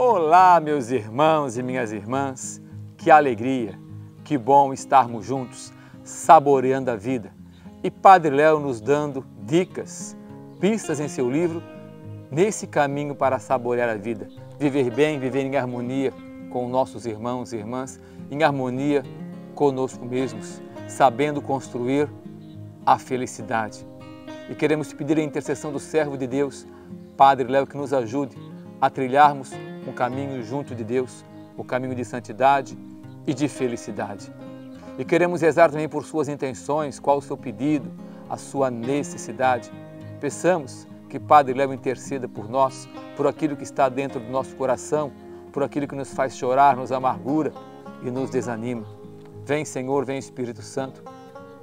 Olá, meus irmãos e minhas irmãs, que alegria, que bom estarmos juntos, saboreando a vida. E Padre Léo nos dando dicas, pistas em seu livro, nesse caminho para saborear a vida. Viver bem, viver em harmonia com nossos irmãos e irmãs, em harmonia conosco mesmos, sabendo construir a felicidade. E queremos pedir a intercessão do servo de Deus, Padre Léo, que nos ajude a trilharmos um caminho junto de Deus, o caminho de santidade e de felicidade. E queremos rezar também por suas intenções, qual o seu pedido, a sua necessidade. Peçamos que Padre Léo interceda por nós, por aquilo que está dentro do nosso coração, por aquilo que nos faz chorar, nos amargura e nos desanima. Vem, Senhor, vem Espírito Santo.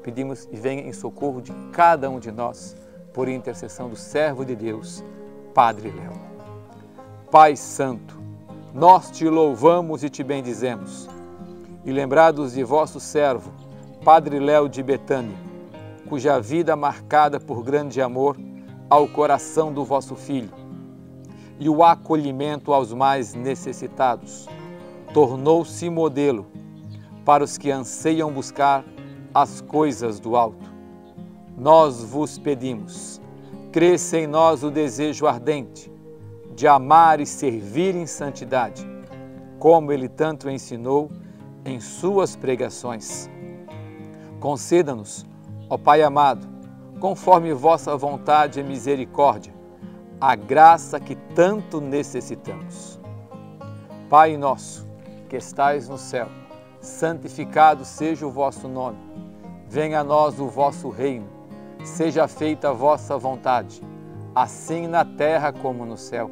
Pedimos e venha em socorro de cada um de nós, por intercessão do servo de Deus, Padre Léo. Pai Santo, nós te louvamos e te bendizemos, e lembrados de vosso servo, Padre Léo de Betânia, cuja vida marcada por grande amor ao coração do vosso Filho e o acolhimento aos mais necessitados, tornou-se modelo para os que anseiam buscar as coisas do alto. Nós vos pedimos, cresça em nós o desejo ardente de amar e servir em santidade, como ele tanto ensinou em suas pregações. Conceda-nos, ó Pai amado, conforme vossa vontade e misericórdia, a graça que tanto necessitamos. Pai nosso, que estais no céu, santificado seja o vosso nome. Venha a nós o vosso reino, seja feita a vossa vontade, assim na terra como no céu.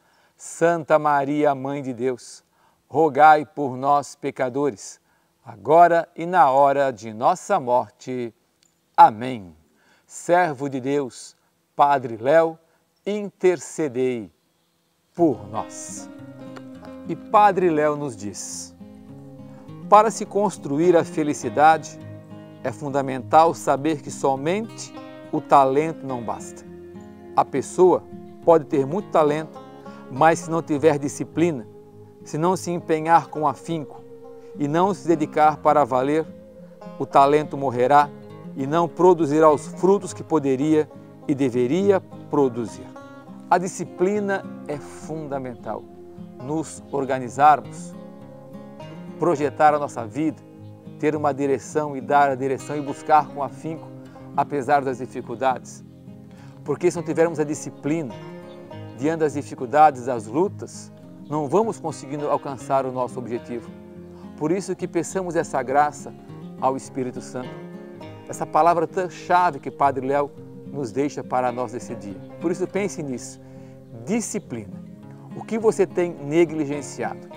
Santa Maria, Mãe de Deus, rogai por nós, pecadores, agora e na hora de nossa morte. Amém. Servo de Deus, Padre Léo, intercedei por nós. E Padre Léo nos diz: para se construir a felicidade, é fundamental saber que somente o talento não basta. A pessoa pode ter muito talento, mas se não tiver disciplina, se não se empenhar com afinco e não se dedicar para valer, o talento morrerá e não produzirá os frutos que poderia e deveria produzir. A disciplina é fundamental. Nos organizarmos, projetar a nossa vida, ter uma direção e dar a direção e buscar com afinco, apesar das dificuldades. Porque se não tivermos a disciplina, diante das dificuldades, das lutas, não vamos conseguindo alcançar o nosso objetivo. Por isso que peçamos essa graça ao Espírito Santo, essa palavra tão chave que Padre Léo nos deixa para nós nesse dia. Por isso pense nisso, disciplina. O que você tem negligenciado?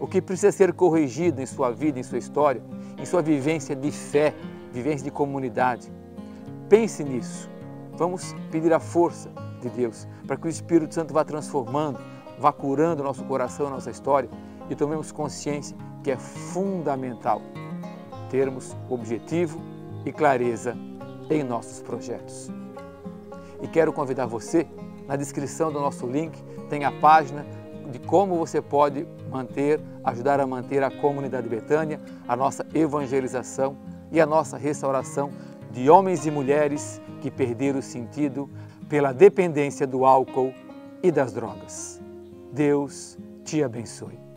O que precisa ser corrigido em sua vida, em sua história, em sua vivência de fé, vivência de comunidade? Pense nisso. Vamos pedir a força de Deus para que o Espírito Santo vá transformando, vá curando o nosso coração, a nossa história, e tomemos consciência que é fundamental termos objetivo e clareza em nossos projetos. E quero convidar você, na descrição do nosso link tem a página de como você pode ajudar a manter a comunidade Betânia, a nossa evangelização e a nossa restauração de homens e mulheres que perderam o sentido pela dependência do álcool e das drogas. Deus te abençoe.